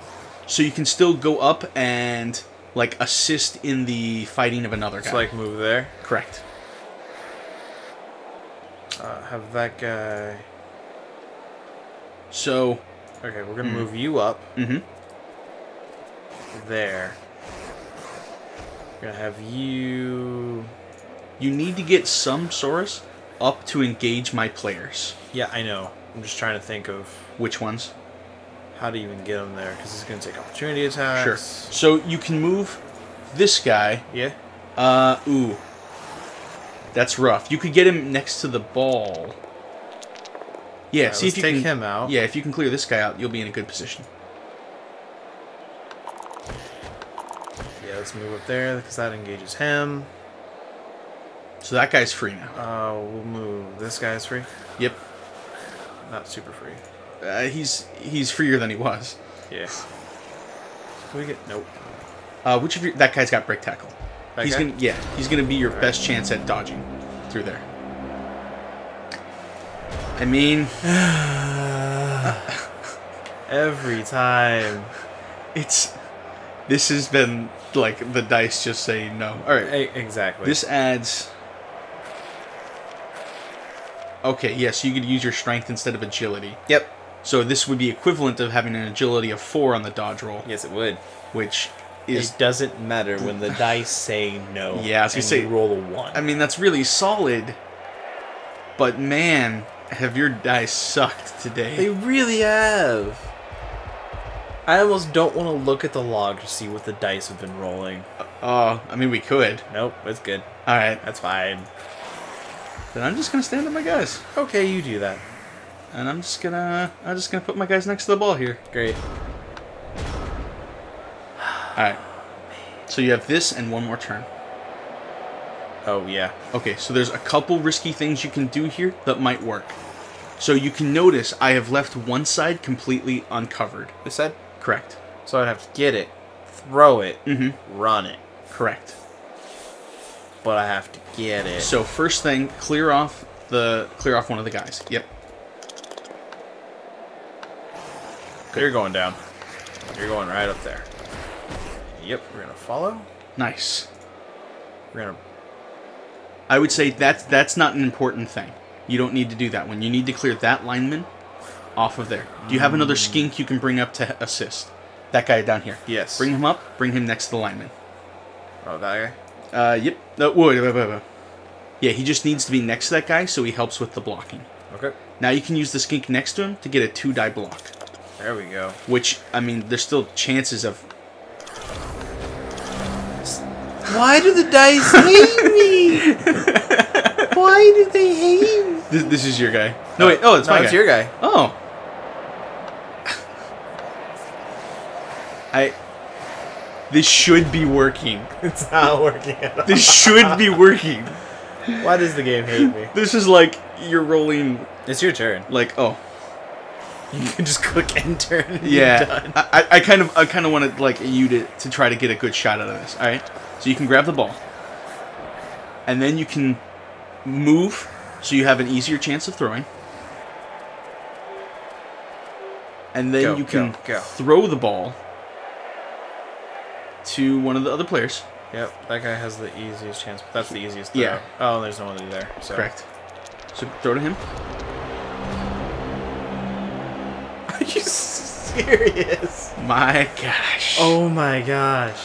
So you can still go up and, like, assist in the fighting of another guy. So, like, move there? Correct. Have that guy... So... Okay, we're gonna move you up. There. Gonna have you. You need to get some Saurus up to engage my players. Yeah, I know. I'm just trying to think of which ones. How do you even get them there? Because it's gonna take opportunity attacks. Sure. So you can move this guy. Yeah. Ooh. That's rough. You could get him next to the ball. Yeah. Right, see if you can take him out. Yeah. If you can clear this guy out, you'll be in a good position. Let's move up there because that engages him. So that guy's free now. We'll move. This guy's free. Yep. Not super free. He's freer than he was. Yeah. Can we get nope. Which of your that guy's got break tackle? That he's guy? Gonna yeah. He's gonna be your right. Best chance at dodging through there. I mean, every time it's. This has been, like, the dice just saying no. All right. Exactly. This adds... Okay, yeah, so you could use your strength instead of agility. Yep. So this would be equivalent to having an agility of 4 on the dodge roll. Yes, it would. Which is... It doesn't matter when the dice say no. Yeah, so you say roll a 1. I mean, that's really solid. But man, have your dice sucked today. They really have. I almost don't want to look at the log to see what the dice have been rolling. I mean, we could. Nope, it's good. All right. That's fine. Then I'm just going to stand at my guys. Okay, you do that. And I'm just gonna put my guys next to the ball here. Great. Alright. So you have this and one more turn. Oh, yeah. Okay, so there's a couple risky things you can do here that might work. So you can notice I have left one side completely uncovered. This side? Correct. So I'd have to get it, throw it, run it. Correct. But I have to get it. So first thing, clear off one of the guys. Yep. You're going down. You're going right up there. Yep, we're gonna follow. Nice. We're gonna. I would say that's not an important thing. You don't need to do that one. You need to clear that lineman off of there. Do you have another skink you can bring up to assist? That guy down here. Yes. Bring him up. Bring him next to the lineman. Oh, that guy. Yep. No, wait. Yeah, he just needs to be next to that guy, so he helps with the blocking. Okay. Now you can use the skink next to him to get a 2-die block. There we go. Which, I mean, there's still chances of... Why do the dice hate me? Why do they hate me? This is your guy. No, wait. Oh, it's my guy. It's your guy. Oh. This should be working. It's not working at all. This should be working. Why does the game hate me? This is like you're rolling... It's your turn. Like, oh. You can just click enter and yeah, you're done. I kind of wanted like you to try to get a good shot out of this. All right, so you can grab the ball, and then you can move, so you have an easier chance of throwing. And then you can throw the ball to one of the other players. Yep, that guy has the easiest chance. But that's the easiest throw. Yeah. Oh, there's no one there. So. Correct. So throw to him. Are you serious? My gosh. Oh my gosh.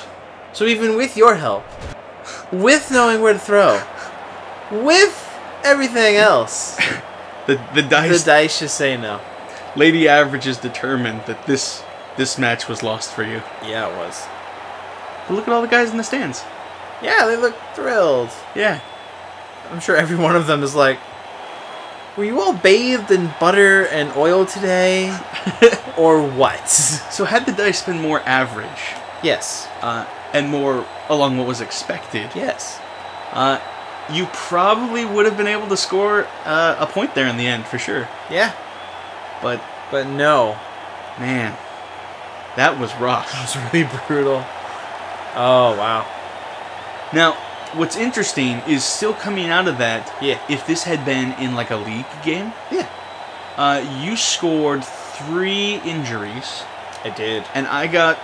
So even with your help, with knowing where to throw, with everything else, the dice just say no. Lady Average is determined that this match was lost for you. Yeah, it was. But look at all the guys in the stands. Yeah, they look thrilled. Yeah. I'm sure every one of them is like, were you all bathed in butter and oil today, or what? So had the dice been more average, yes, and more along what was expected, yes, you probably would have been able to score a point there in the end for sure. Yeah, but no, man, that was rough. That was really brutal. Oh wow. Now. What's interesting is still coming out of that, yeah. If this had been in like a league game, yeah, you scored 3 injuries. I did. And I got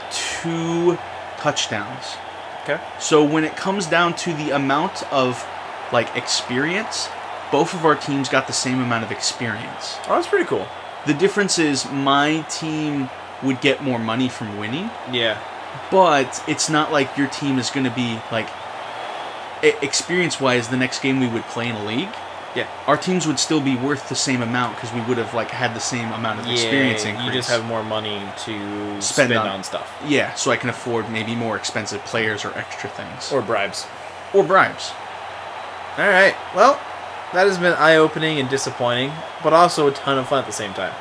2 touchdowns. Okay. So when it comes down to the amount of like experience, both of our teams got the same amount of experience. Oh, that's pretty cool. The difference is my team would get more money from winning. Yeah. But it's not like your team is going to be like... Experience-wise, the next game we would play in a league, yeah, our teams would still be worth the same amount because we would have like had the same amount of experience increase. You just have more money to spend on stuff. Yeah, so I can afford maybe more expensive players or extra things. Or bribes. Or bribes. All right. Well, that has been eye-opening and disappointing, but also a ton of fun at the same time.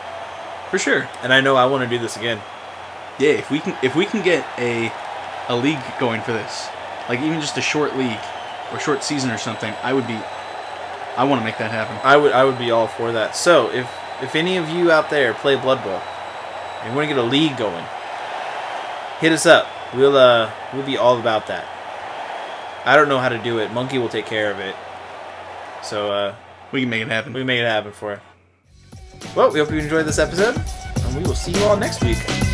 For sure. And I know I want to do this again. Yeah, if we can get a league going for this, like even just a short league. Or short season or something, I want to make that happen. I would be all for that. So if any of you out there play Blood Bowl and want to get a league going, hit us up. We'll be all about that. I don't know how to do it. Monkey will take care of it. So we can make it happen. We can make it happen for it. Well, we hope you enjoyed this episode, and we will see you all next week.